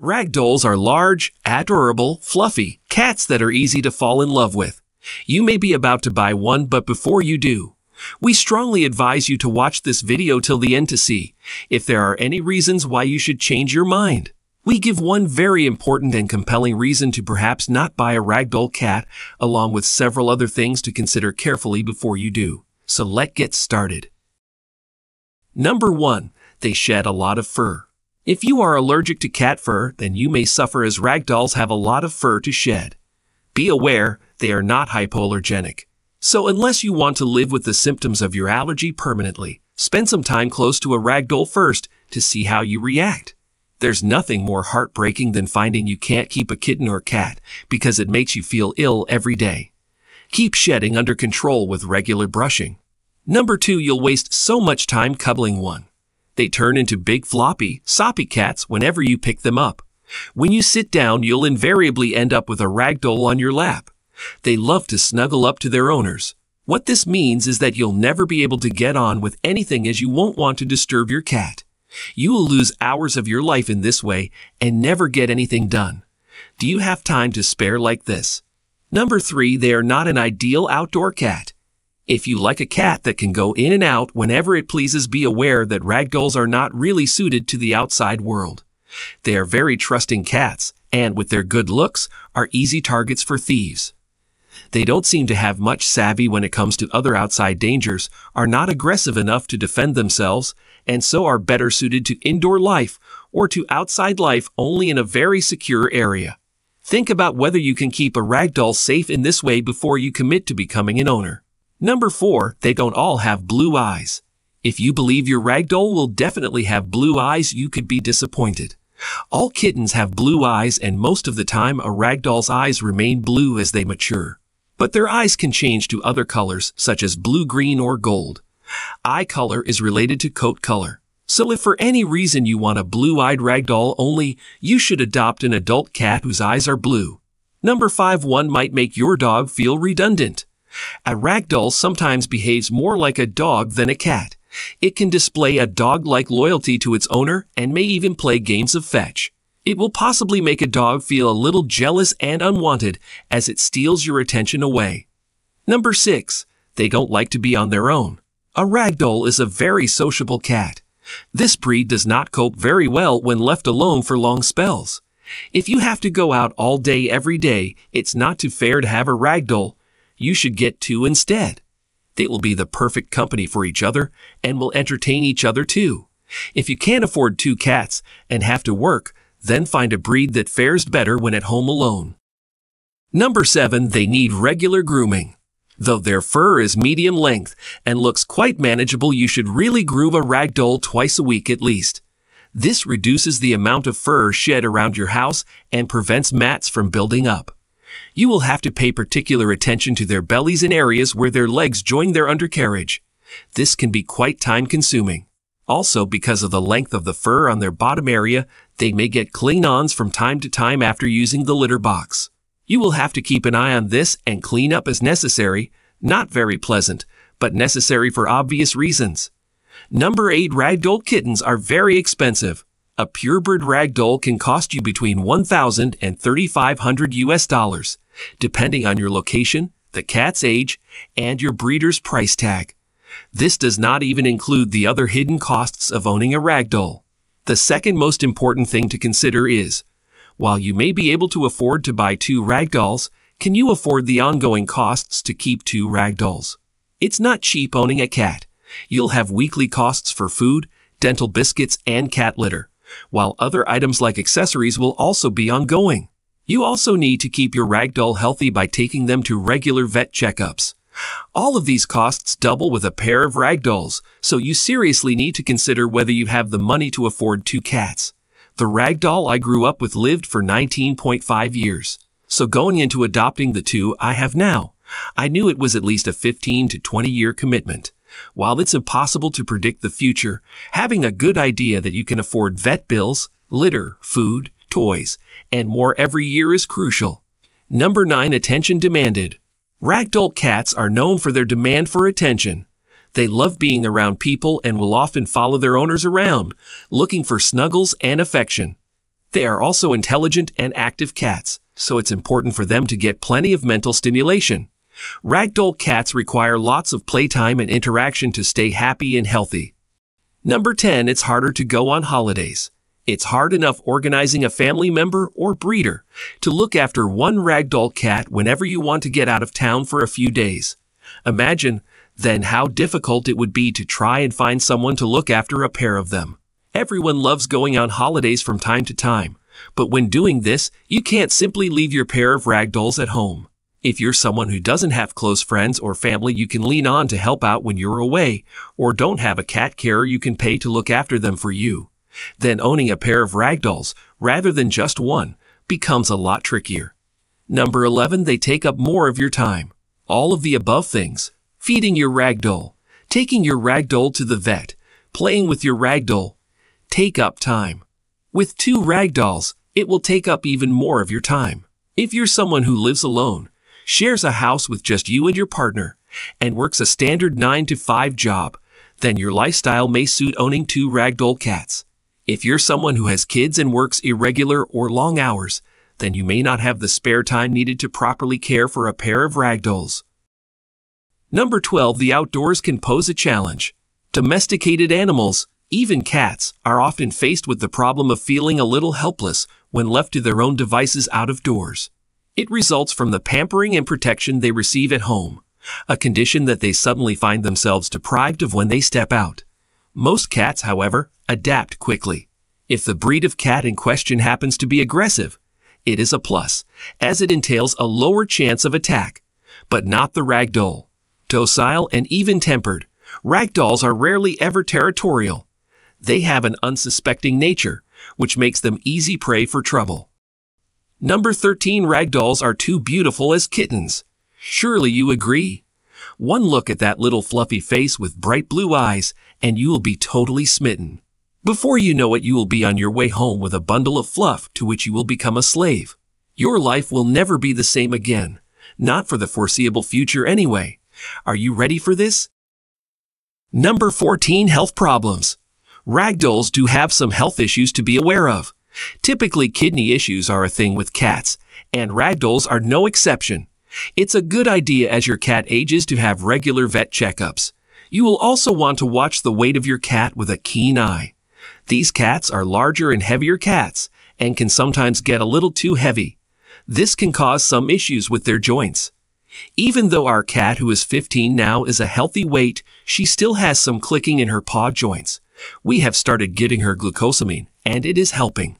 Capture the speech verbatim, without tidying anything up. Ragdolls are large, adorable, fluffy cats that are easy to fall in love with. You may be about to buy one, but before you do, we strongly advise you to watch this video till the end to see if there are any reasons why you should change your mind. We give one very important and compelling reason to perhaps not buy a Ragdoll cat, along with several other things to consider carefully before you do. So let's get started. Number one. They shed a lot of fur. If you are allergic to cat fur, then you may suffer as Ragdolls have a lot of fur to shed. Be aware, they are not hypoallergenic. So unless you want to live with the symptoms of your allergy permanently, spend some time close to a Ragdoll first to see how you react. There's nothing more heartbreaking than finding you can't keep a kitten or cat because it makes you feel ill every day. Keep shedding under control with regular brushing. Number two. You'll waste so much time cuddling one. They turn into big floppy, soppy cats whenever you pick them up. When you sit down, you'll invariably end up with a Ragdoll on your lap. They love to snuggle up to their owners. What this means is that you'll never be able to get on with anything as you won't want to disturb your cat. You will lose hours of your life in this way and never get anything done. Do you have time to spare like this? Number three. They are not an ideal outdoor cat. If you like a cat that can go in and out whenever it pleases, be aware that Ragdolls are not really suited to the outside world. They are very trusting cats, and with their good looks, are easy targets for thieves. They don't seem to have much savvy when it comes to other outside dangers, are not aggressive enough to defend themselves, and so are better suited to indoor life or to outside life only in a very secure area. Think about whether you can keep a Ragdoll safe in this way before you commit to becoming an owner. Number four. They don't all have blue eyes. If you believe your Ragdoll will definitely have blue eyes, you could be disappointed. All kittens have blue eyes, and most of the time a Ragdoll's eyes remain blue as they mature. But their eyes can change to other colors, such as blue, green, or gold. Eye color is related to coat color. So if for any reason you want a blue-eyed Ragdoll only, you should adopt an adult cat whose eyes are blue. Number five. One might make your dog feel redundant. A Ragdoll sometimes behaves more like a dog than a cat. It can display a dog-like loyalty to its owner and may even play games of fetch. It will possibly make a dog feel a little jealous and unwanted as it steals your attention away. Number six. They don't like to be on their own. A Ragdoll is a very sociable cat. This breed does not cope very well when left alone for long spells. If you have to go out all day every day, it's not too fair to have a Ragdoll. You should get two instead. They will be the perfect company for each other and will entertain each other too. If you can't afford two cats and have to work, then find a breed that fares better when at home alone. Number seven. They need regular grooming. Though their fur is medium length and looks quite manageable, you should really groom a Ragdoll twice a week at least. This reduces the amount of fur shed around your house and prevents mats from building up. You will have to pay particular attention to their bellies and areas where their legs join their undercarriage. This can be quite time-consuming. Also, because of the length of the fur on their bottom area, they may get cling-ons from time to time after using the litter box. You will have to keep an eye on this and clean up as necessary. Not very pleasant, but necessary for obvious reasons. Number eight. Ragdoll kittens are very expensive. A purebred Ragdoll can cost you between one thousand dollars and thirty-five hundred U S dollars, depending on your location, the cat's age, and your breeder's price tag. This does not even include the other hidden costs of owning a Ragdoll. The second most important thing to consider is, while you may be able to afford to buy two Ragdolls, can you afford the ongoing costs to keep two Ragdolls? It's not cheap owning a cat. You'll have weekly costs for food, dental biscuits, and cat litter, while other items like accessories will also be ongoing. You also need to keep your Ragdoll healthy by taking them to regular vet checkups. All of these costs double with a pair of Ragdolls, so you seriously need to consider whether you have the money to afford two cats. The Ragdoll I grew up with lived for nineteen point five years, so going into adopting the two I have now, I knew it was at least a fifteen to twenty year commitment. While it's impossible to predict the future, having a good idea that you can afford vet bills, litter, food, toys, and more every year is crucial. Number nine. Attention demanded. Ragdoll cats are known for their demand for attention. They love being around people and will often follow their owners around, looking for snuggles and affection. They are also intelligent and active cats, so it's important for them to get plenty of mental stimulation. Ragdoll cats require lots of playtime and interaction to stay happy and healthy. Number ten. It's harder to go on holidays. It's hard enough organizing a family member or breeder to look after one ragdoll cat whenever you want to get out of town for a few days. Imagine, then, how difficult it would be to try and find someone to look after a pair of them. Everyone loves going on holidays from time to time, but when doing this, you can't simply leave your pair of ragdolls at home. If you're someone who doesn't have close friends or family you can lean on to help out when you're away, or don't have a cat carer you can pay to look after them for you, then owning a pair of ragdolls, rather than just one, becomes a lot trickier. Number eleven. They take up more of your time. All of the above things, feeding your ragdoll, taking your ragdoll to the vet, playing with your ragdoll, take up time. With two ragdolls, it will take up even more of your time. If you're someone who lives alone, shares a house with just you and your partner, and works a standard nine to five job, then your lifestyle may suit owning two ragdoll cats. If you're someone who has kids and works irregular or long hours, then you may not have the spare time needed to properly care for a pair of ragdolls. Number twelve. The outdoors can pose a challenge. Domesticated animals, even cats, are often faced with the problem of feeling a little helpless when left to their own devices out of doors. It results from the pampering and protection they receive at home, a condition that they suddenly find themselves deprived of when they step out. Most cats, however, adapt quickly. If the breed of cat in question happens to be aggressive, it is a plus, as it entails a lower chance of attack, but not the ragdoll. Docile and even-tempered, ragdolls are rarely ever territorial. They have an unsuspecting nature, which makes them easy prey for trouble. Number thirteen. Ragdolls are too beautiful as kittens. Surely you agree? One look at that little fluffy face with bright blue eyes, and you will be totally smitten. Before you know it, you will be on your way home with a bundle of fluff to which you will become a slave. Your life will never be the same again, not for the foreseeable future anyway. Are you ready for this? Number fourteen. Health problems. Ragdolls do have some health issues to be aware of. Typically, kidney issues are a thing with cats, and ragdolls are no exception. It's a good idea as your cat ages to have regular vet checkups. You will also want to watch the weight of your cat with a keen eye. These cats are larger and heavier cats, and can sometimes get a little too heavy. This can cause some issues with their joints. Even though our cat, who is fifteen now, is a healthy weight, she still has some clicking in her paw joints. We have started getting her glucosamine, and it is helping.